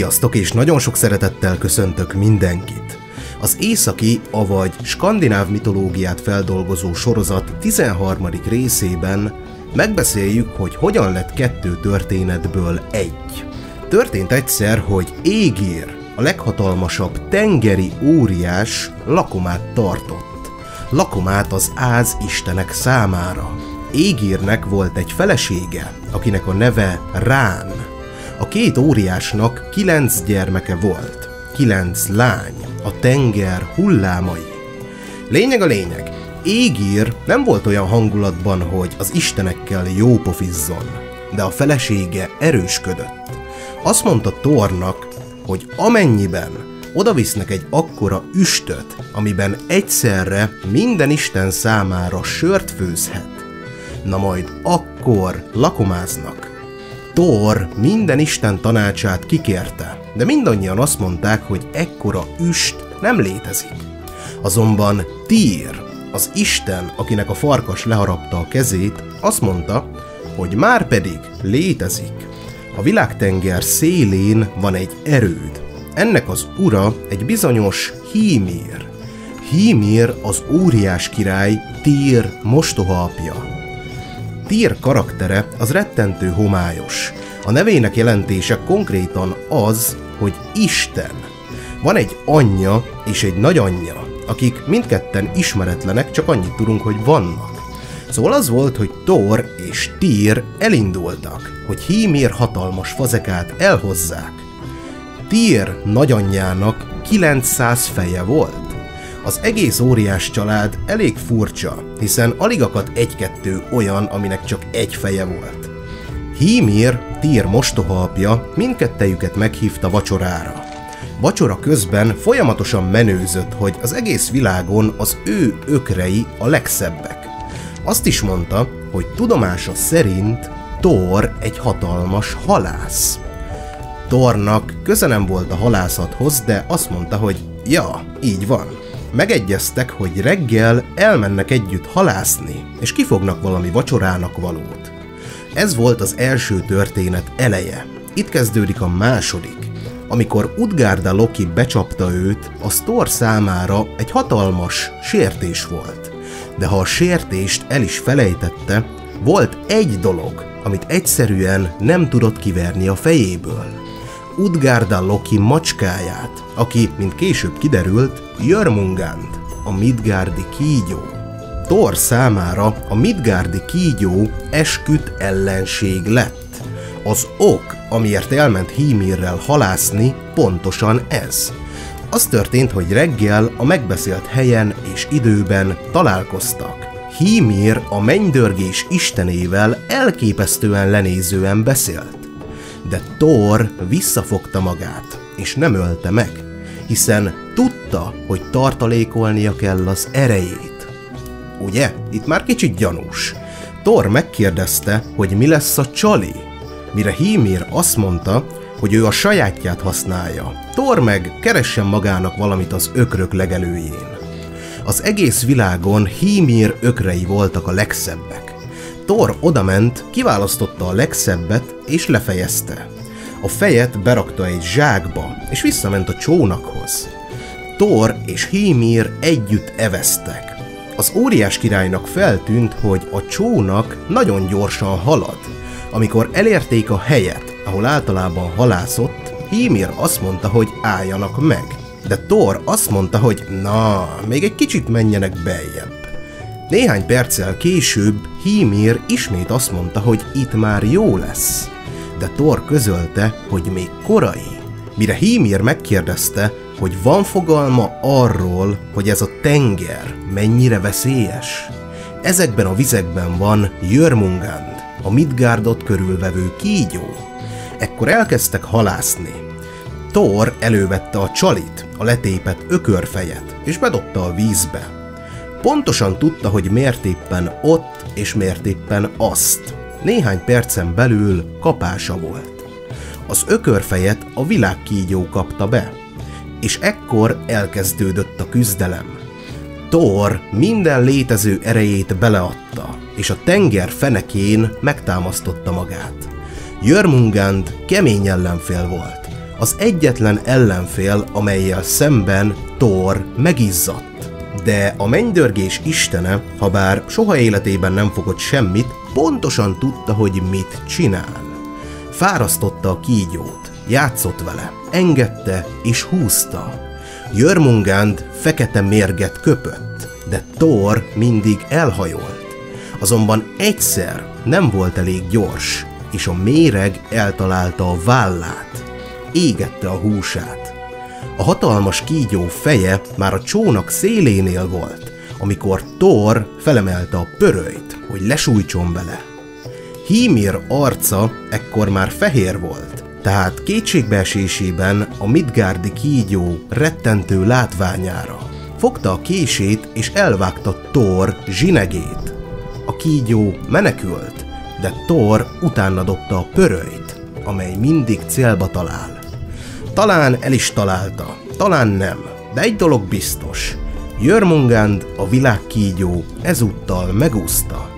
Sziasztok, és nagyon sok szeretettel köszöntök mindenkit! Az északi, avagy skandináv mitológiát feldolgozó sorozat 13. részében megbeszéljük, hogy hogyan lett kettő történetből egy. Történt egyszer, hogy Ægir, a leghatalmasabb tengeri óriás lakomát tartott. Lakomát az áz istenek számára. Ægirnek volt egy felesége, akinek a neve Rán. A két óriásnak 9 gyermeke volt, 9 lány, a tenger hullámai. Lényeg a lényeg, Ægir nem volt olyan hangulatban, hogy az istenekkel jópofizzon, de a felesége erősködött. Azt mondta Thornak, hogy amennyiben odavisznek egy akkora üstöt, amiben egyszerre minden isten számára sört főzhet, na majd akkor lakomáznak. Thor minden isten tanácsát kikérte, de mindannyian azt mondták, hogy ekkora üst nem létezik. Azonban Týr, az isten, akinek a farkas leharapta a kezét, azt mondta, hogy már pedig létezik. A világtenger szélén van egy erőd. Ennek az ura egy bizonyos Hymir. Hymir az óriás király Týr mostoha apja. Týr karaktere az rettentő homályos. A nevének jelentése konkrétan az, hogy Isten. Van egy anyja és egy nagyanyja, akik mindketten ismeretlenek, csak annyit tudunk, hogy vannak. Szóval az volt, hogy Thor és Týr elindultak, hogy Hymir hatalmas fazekát elhozzák. Týr nagyanyjának 900 feje volt. Az egész óriás család elég furcsa, hiszen alig akadt egy-kettő olyan, aminek csak egy feje volt. Hymir, Týr mostoha apja mindkettejüket meghívta vacsorára. Vacsora közben folyamatosan menőzött, hogy az egész világon az ő ökrei a legszebbek. Azt is mondta, hogy tudomása szerint Thor egy hatalmas halász. Thornak köze nem volt a halászathoz, de azt mondta, hogy ja, így van. Megegyeztek, hogy reggel elmennek együtt halászni, és kifognak valami vacsorának valót. Ez volt az első történet eleje. Itt kezdődik a második, amikor Utgárda Loki becsapta őt, az Thor számára egy hatalmas sértés volt. De ha a sértést el is felejtette, volt egy dolog, amit egyszerűen nem tudott kiverni a fejéből. Utgárda Loki macskáját, aki, mint később kiderült, Jörmungand, a Midgardi kígyó. Thor számára a Midgardi kígyó esküdt ellenség lett. Az ok, amiért elment Hymirrel halászni, pontosan ez. Az történt, hogy reggel a megbeszélt helyen és időben találkoztak. Hymir a mennydörgés istenével elképesztően lenézően beszélt. De Thor visszafogta magát, és nem ölte meg, hiszen tudta, hogy tartalékolnia kell az erejét. Ugye? Itt már kicsit gyanús. Thor megkérdezte, hogy mi lesz a csali, mire Hymir azt mondta, hogy ő a sajátját használja, Thor meg keressen magának valamit az ökrök legelőjén. Az egész világon Hymir ökrei voltak a legszebbek. Thor odament, kiválasztotta a legszebbet és lefejezte. A fejet berakta egy zsákba, és visszament a csónakhoz. Thor és Hymir együtt eveztek. Az óriás királynak feltűnt, hogy a csónak nagyon gyorsan halad. Amikor elérték a helyet, ahol általában halászott, Hymir azt mondta, hogy álljanak meg. De Thor azt mondta, hogy na, még egy kicsit menjenek beljebb. Néhány perccel később Hymir ismét azt mondta, hogy itt már jó lesz. De Thor közölte, hogy még korai. Mire Hymir megkérdezte, hogy van fogalma arról, hogy ez a tenger mennyire veszélyes. Ezekben a vizekben van Jörmungand, a Midgardot körülvevő kígyó. Ekkor elkezdtek halászni. Thor elővette a csalit, a letépett ökörfejet, és bedobta a vízbe. Pontosan tudta, hogy miért éppen ott, és miért éppen azt. Néhány percen belül kapása volt. Az ökörfejet a világkígyó kapta be, és ekkor elkezdődött a küzdelem. Thor minden létező erejét beleadta, és a tenger fenekén megtámasztotta magát. Jörmungand kemény ellenfél volt, az egyetlen ellenfél, amellyel szemben Thor megizzadt. De a mennydörgés istene, habár soha életében nem fogott semmit, pontosan tudta, hogy mit csinál. Fárasztotta a kígyót, játszott vele, engedte és húzta. Jörmungand fekete mérget köpött, de Thor mindig elhajolt. Azonban egyszer nem volt elég gyors, és a méreg eltalálta a vállát. Égette a húsát. A hatalmas kígyó feje már a csónak szélénél volt, amikor Thor felemelte a pörölyt, hogy lesújtson vele. Hymir arca ekkor már fehér volt, tehát kétségbeesésében a midgardi kígyó rettentő látványára. Fogta a kését és elvágta Thor zsinegét. A kígyó menekült, de Thor utána dobta a pörölyt, amely mindig célba talál. Talán el is találta, talán nem, de egy dolog biztos. Jörmungand, a világkígyó ezúttal megúszta.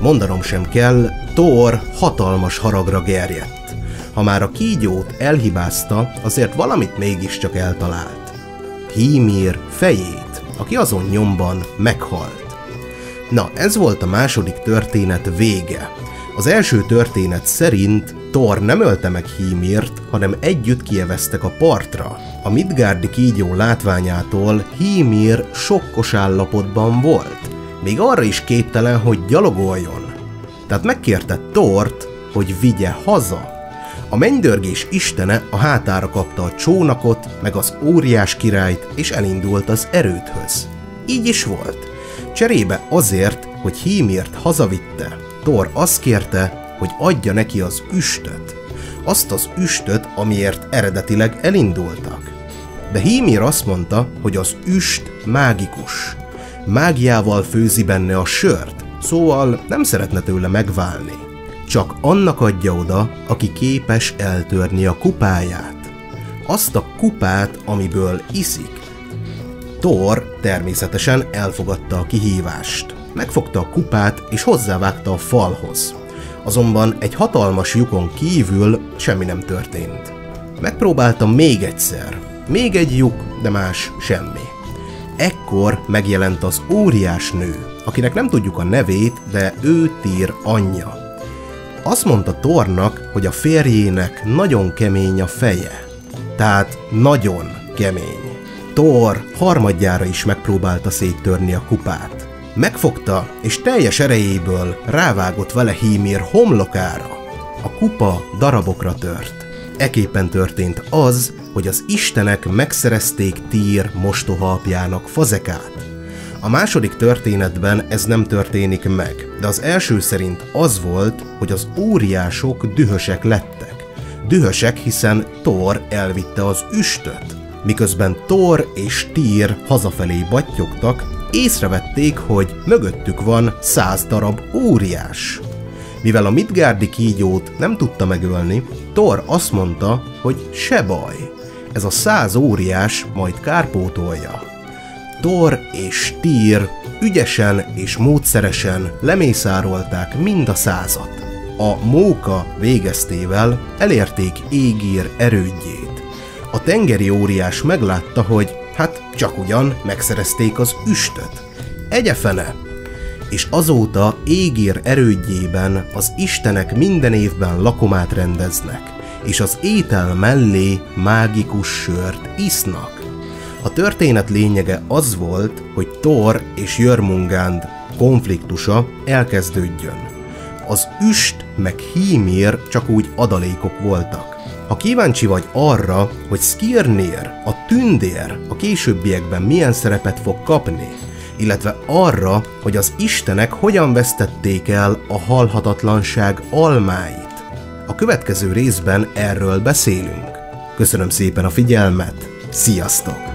Mondanom sem kell, Thor hatalmas haragra gerjedt. Ha már a kígyót elhibázta, azért valamit mégiscsak eltalált. Hymir fejét, aki azon nyomban meghalt. Na, ez volt a második történet vége. Az első történet szerint Thor nem ölte meg Hymirt, hanem együtt kieveztek a partra. A midgardi kígyó látványától Hymir sokkos állapotban volt, még arra is képtelen, hogy gyalogoljon. Tehát megkérte Thort, hogy vigye haza. A mennydörgés istene a hátára kapta a csónakot, meg az óriás királyt, és elindult az erődhöz. Így is volt. Cserébe azért, hogy Hymirt hazavitte, Thor azt kérte, hogy adja neki az üstöt. Azt az üstöt, amiért eredetileg elindultak. De Hymir azt mondta, hogy az üst mágikus. Mágiával főzi benne a sört, szóval nem szeretne tőle megválni. Csak annak adja oda, aki képes eltörni a kupáját. Azt a kupát, amiből iszik. Thor természetesen elfogadta a kihívást. Megfogta a kupát és hozzávágta a falhoz. Azonban egy hatalmas lyukon kívül semmi nem történt. Megpróbálta még egyszer. Még egy lyuk, de más semmi. Ekkor megjelent az óriás nő, akinek nem tudjuk a nevét, de ő Týr anyja. Azt mondta Thornak, hogy a férjének nagyon kemény a feje. Tehát nagyon kemény. Thor harmadjára is megpróbálta széttörni a kupát. Megfogta, és teljes erejéből rávágott vele Hymir homlokára. A kupa darabokra tört. Ekképpen történt az, hogy az istenek megszerezték Týr mostohaapjának fazekát. A második történetben ez nem történik meg, de az első szerint az volt, hogy az óriások dühösek lettek. Dühösek, hiszen Thor elvitte az üstöt. Miközben Thor és Týr hazafelé battyogtak, észrevették, hogy mögöttük van 100 darab óriás. Mivel a midgardi kígyót nem tudta megölni, Thor azt mondta, hogy se baj, ez a 100 óriás majd kárpótolja. Thor és Týr ügyesen és módszeresen lemészárolták mind a 100-at. A móka végeztével elérték Ægir erődjét. A tengeri óriás meglátta, hogy hát csak ugyan megszerezték az üstöt. Egye fene! És azóta Ægir erődjében az istenek minden évben lakomát rendeznek, és az étel mellé mágikus sört isznak. A történet lényege az volt, hogy Thor és Jörmungand konfliktusa elkezdődjön. Az üst meg Hymir csak úgy adalékok voltak. Ha kíváncsi vagy arra, hogy Skirnir, a tündér a későbbiekben milyen szerepet fog kapni, illetve arra, hogy az istenek hogyan vesztették el a halhatatlanság almáit. A következő részben erről beszélünk. Köszönöm szépen a figyelmet, sziasztok!